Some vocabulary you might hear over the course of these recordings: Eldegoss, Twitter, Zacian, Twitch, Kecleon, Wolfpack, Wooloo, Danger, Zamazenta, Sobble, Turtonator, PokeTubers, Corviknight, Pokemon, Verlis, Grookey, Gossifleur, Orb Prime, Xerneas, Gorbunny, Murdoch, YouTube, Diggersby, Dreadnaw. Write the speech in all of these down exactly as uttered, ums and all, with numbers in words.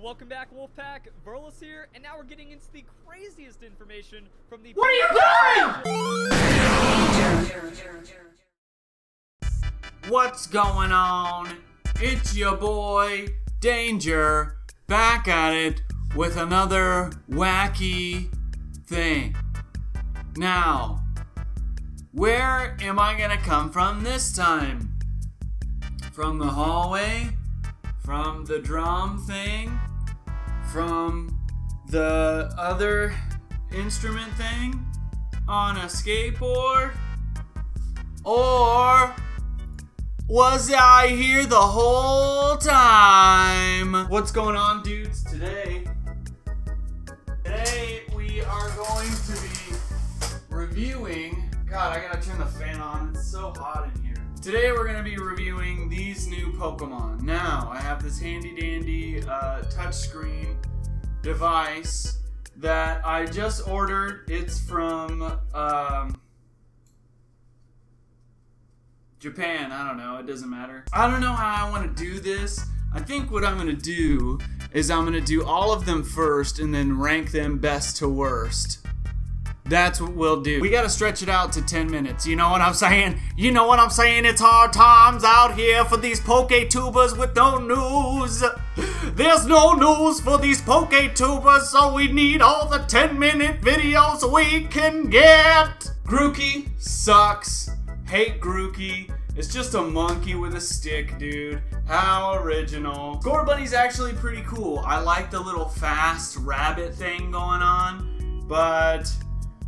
Welcome back, Wolfpack. Verlis here, and now we're getting into the craziest information from the- WHAT ARE YOU DOING?! What's going on? It's your boy, Danger, back at it with another wacky thing. Now, where am I gonna come from this time? From the hallway? From the drum thing? From the other instrument thing? On a skateboard? Or was I here the whole time? What's going on, dudes? Today, today we are going to be reviewing... God, I gotta turn the fan on. It's so hot in here. Today we're going to be reviewing these new Pokemon. Now, I have this handy-dandy uh, touchscreen device that I just ordered. It's from um, Japan. I don't know. It doesn't matter. I don't know how I want to do this. I think what I'm going to do is I'm going to do all of them first and then rank them best to worst. That's what we'll do. We gotta stretch it out to ten minutes. You know what I'm saying? You know what I'm saying? It's hard times out here for these PokeTubers with no news. There's no news for these PokeTubers, so we need all the ten minute videos we can get. Grookey sucks. Hate Grookey. It's just a monkey with a stick, dude. How original. Gorbunny's actually pretty cool. I like the little fast rabbit thing going on, but...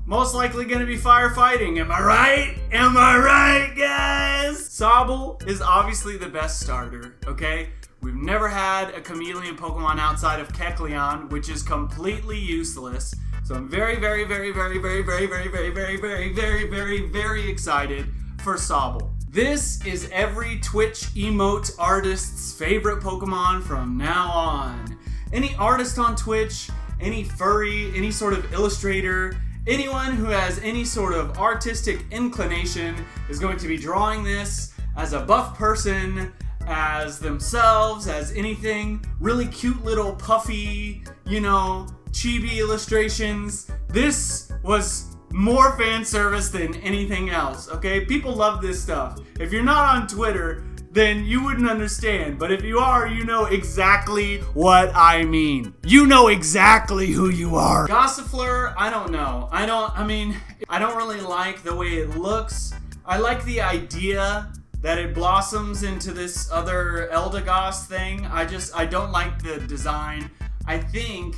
most likely gonna be firefighting, am I right? Am I right, guys? Sobble is obviously the best starter, okay? We've never had a chameleon Pokemon outside of Kecleon, which is completely useless. So I'm very, very, very, very, very, very, very, very, very, very, very, very, very excited for Sobble. This is every Twitch emote artist's favorite Pokemon from now on. Any artist on Twitch, any furry, any sort of illustrator, anyone who has any sort of artistic inclination is going to be drawing this as a buff person, as themselves, as anything. Really cute little puffy, you know, chibi illustrations. This was more fan service than anything else, okay? People love this stuff. If you're not on Twitter, then you wouldn't understand. But if you are, you know exactly what I mean. You know exactly who you are. Gossifleur, I don't know. I don't, I mean, I don't really like the way it looks. I like the idea that it blossoms into this other Eldegoss thing. I just, I don't like the design. I think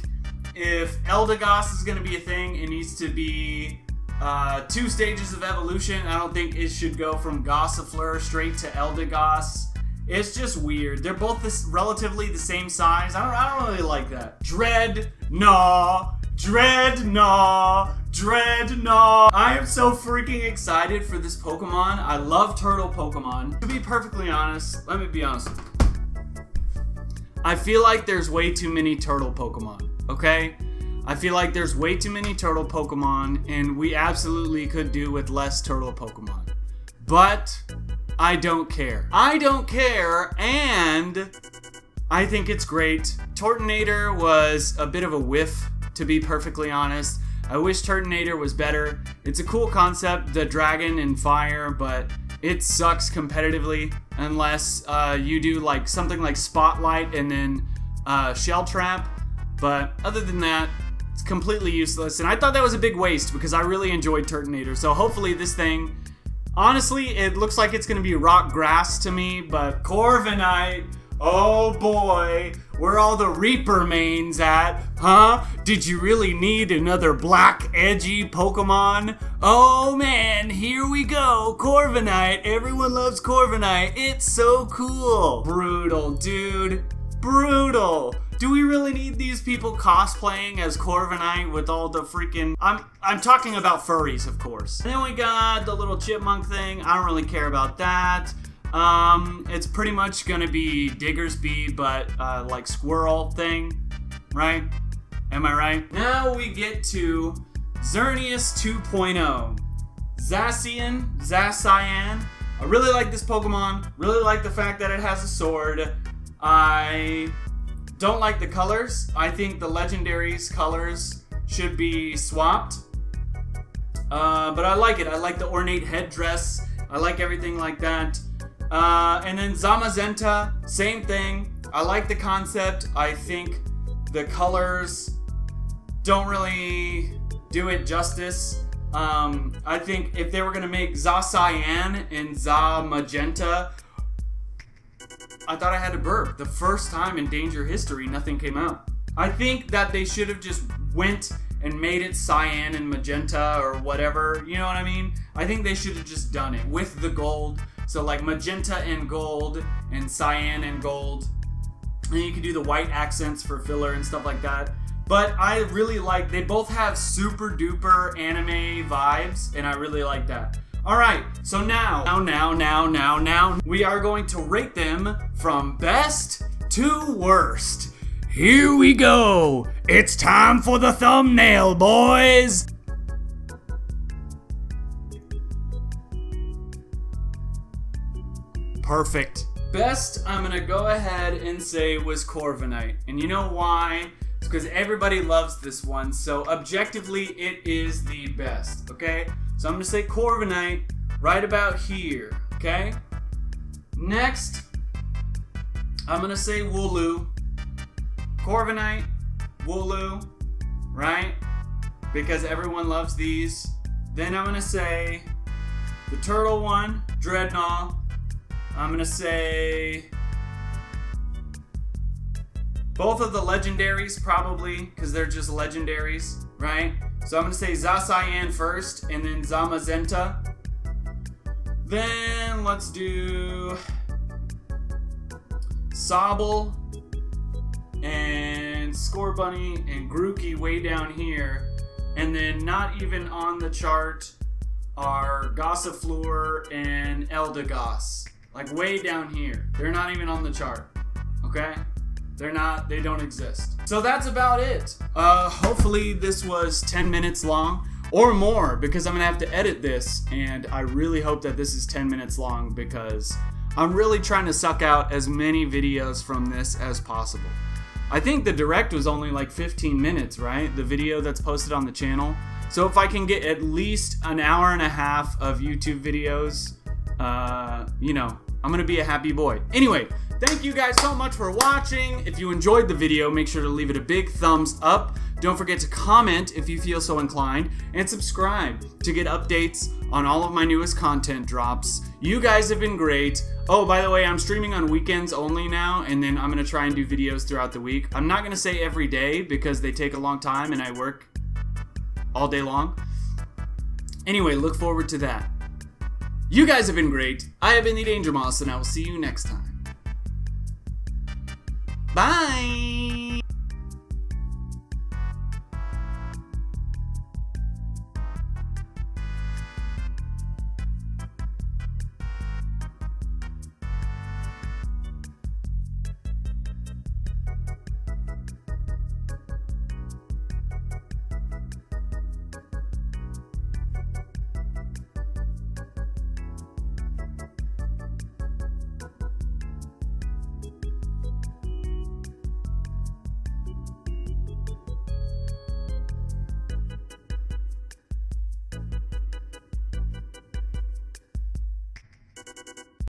if Eldegoss is gonna be a thing, it needs to be Uh, two stages of evolution. I don't think it should go from Gossifleur straight to Eldegoss. It's just weird. They're both this relatively the same size. I don't, I don't really like that. Dreadnaw, Dreadnaw, Dreadnaw. I am so freaking excited for this Pokemon. I love turtle Pokemon. To be perfectly honest, let me be honest with you. I feel like there's way too many turtle Pokemon, okay? I feel like there's way too many turtle Pokemon, and we absolutely could do with less turtle Pokemon. But I don't care. I don't care, and I think it's great. Turtonator was a bit of a whiff, to be perfectly honest. I wish Turtonator was better. It's a cool concept, the dragon and fire, but it sucks competitively unless uh, you do like something like Spotlight and then uh, Shell Trap. But other than that, it's completely useless, and I thought that was a big waste because I really enjoyed Turtonator. So hopefully this thing, honestly, it looks like it's gonna be rock grass to me. But Corviknight, oh boy, where all the Reaper mains at, huh? Did you really need another black edgy Pokemon? Oh man, here we go, Corviknight. Everyone loves Corviknight. It's so cool. Brutal, dude. Brutal. Do we really need these people cosplaying as Corviknight with all the freaking... I'm I'm talking about furries, of course. And then we got the little chipmunk thing. I don't really care about that. Um, it's pretty much gonna be Diggersby, but uh, like squirrel thing, right? Am I right? Now we get to Xerneas two point oh. Zacian, Zacian. I really like this Pokemon. Really like the fact that it has a sword. I... Don't like the colors. I think the legendaries' colors should be swapped. Uh, but I like it. I like the ornate headdress. I like everything like that. Uh, and then Zamazenta, same thing. I like the concept. I think the colors don't really do it justice. Um, I think if they were going to make Zacian and Zamazenta, I thought I had to burp. The first time in Danger history, nothing came out. I think that they should have just went and made it cyan and magenta or whatever. You know what I mean? I think they should have just done it with the gold. So like magenta and gold and cyan and gold. And you can do the white accents for filler and stuff like that. But I really like, they both have super duper anime vibes and I really like that. All right, so now, now, now, now, now, now, we are going to rate them from best to worst. Here we go. It's time for the thumbnail, boys. Perfect. Best, I'm gonna go ahead and say was Corviknight. And you know why? It's because everybody loves this one. So objectively, it is the best, okay? So I'm gonna say Corviknight right about here, okay? Next, I'm gonna say Wooloo. Corviknight, Wooloo, right? Because everyone loves these. Then I'm gonna say the turtle one, Dreadnaw. I'm gonna say both of the legendaries probably, because they're just legendaries, right? So I'm gonna say Zacian first, and then Zamazenta. Then let's do Sobble and Gorbunny and Grookey way down here, and then not even on the chart are Gossifleur and Eldegoss, like way down here. They're not even on the chart, okay? They're not, they don't exist. So that's about it. Uh, hopefully this was ten minutes long or more, because I'm gonna have to edit this, and I really hope that this is ten minutes long because I'm really trying to suck out as many videos from this as possible. I think the direct was only like fifteen minutes, right? The video that's posted on the channel. So if I can get at least an hour and a half of YouTube videos, uh, you know, I'm gonna be a happy boy. Anyway, thank you guys so much for watching. If you enjoyed the video, make sure to leave it a big thumbs up. Don't forget to comment if you feel so inclined, and subscribe to get updates on all of my newest content drops. You guys have been great. Oh, by the way, I'm streaming on weekends only now, and then I'm gonna try and do videos throughout the week. I'm not gonna say every day because they take a long time and I work all day long. Anyway, look forward to that. You guys have been great. I have been the Danger Moss, and I will see you next time. Bye!